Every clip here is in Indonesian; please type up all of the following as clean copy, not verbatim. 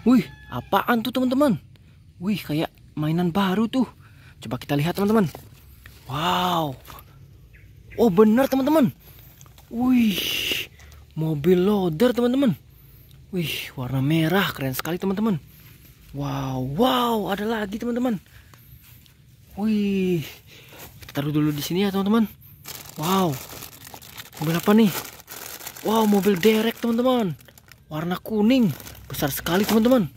Wih, apaan tuh teman-teman? Wih, kayak mainan baru tuh. Coba kita lihat teman-teman. Wow. Oh benar teman-teman. Wih, mobil loader teman-teman. Wih, warna merah, keren sekali teman-teman. Wow, wow, ada lagi teman-teman. Wih, kita taruh dulu di sini ya teman-teman. Wow, mobil apa nih? Wow, mobil derek teman-teman. Warna kuning, besar sekali teman-teman.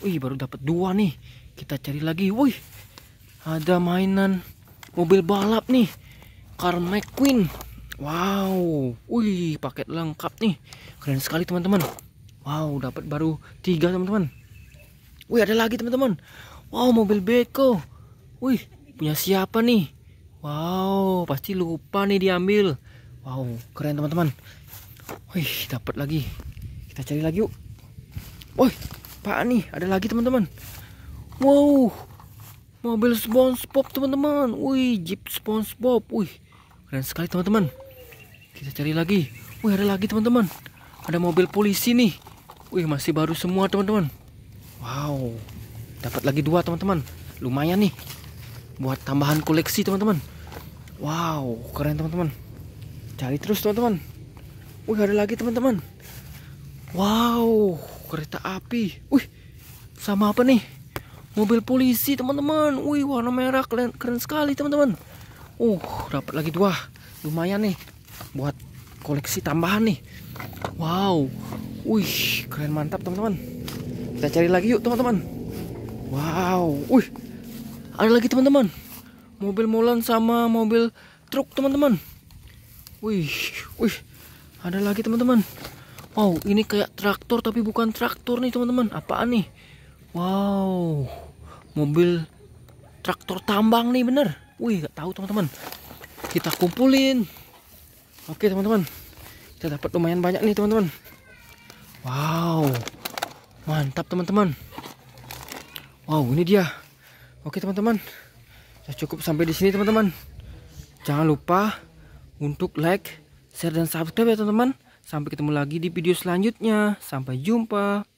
Wih, baru dapat dua nih. Kita cari lagi. Wih, ada mainan mobil balap nih, Car McQueen. Wow, wih, paket lengkap nih, keren sekali teman-teman. Wow, dapat baru 3 teman-teman. Wih, ada lagi teman-teman. Wow, mobil Beko. Wih, punya siapa nih? Wow, pasti lupa nih diambil. Wow, keren teman-teman. Wih, dapat lagi. Kita cari lagi yuk. Wih, pak nih, ada lagi teman-teman. Wow, mobil SpongeBob teman-teman. Wih, Jeep SpongeBob. Wih, keren sekali teman-teman. Kita cari lagi. Wih, ada lagi teman-teman. Ada mobil polisi nih. Wih, masih baru semua teman-teman. Wow, dapat lagi 2 teman-teman. Lumayan nih buat tambahan koleksi teman-teman. Wow, keren teman-teman. Cari terus teman-teman. Wih, ada lagi teman-teman. Wow, kereta api. Wih, sama apa nih? Mobil polisi teman-teman. Wih, warna merah, keren sekali teman-teman. Dapat lagi 2. Lumayan nih buat koleksi tambahan nih. Wow, wih, keren, mantap teman-teman. Kita cari lagi yuk teman-teman. Wow, wih, ada lagi teman-teman. Mobil molen sama mobil truk teman-teman. Wih, wih, ada lagi teman-teman. Wow, ini kayak traktor tapi bukan traktor nih teman-teman. Apaan nih? Wow, mobil traktor tambang nih bener. Wih, gak tahu teman-teman. Kita kumpulin. Oke teman-teman, kita dapat lumayan banyak nih teman-teman. Wow, mantap teman-teman. Wow, ini dia. Oke teman-teman, saya cukup sampai di sini teman-teman. Jangan lupa untuk like, share, dan subscribe ya teman-teman. Sampai ketemu lagi di video selanjutnya. Sampai jumpa.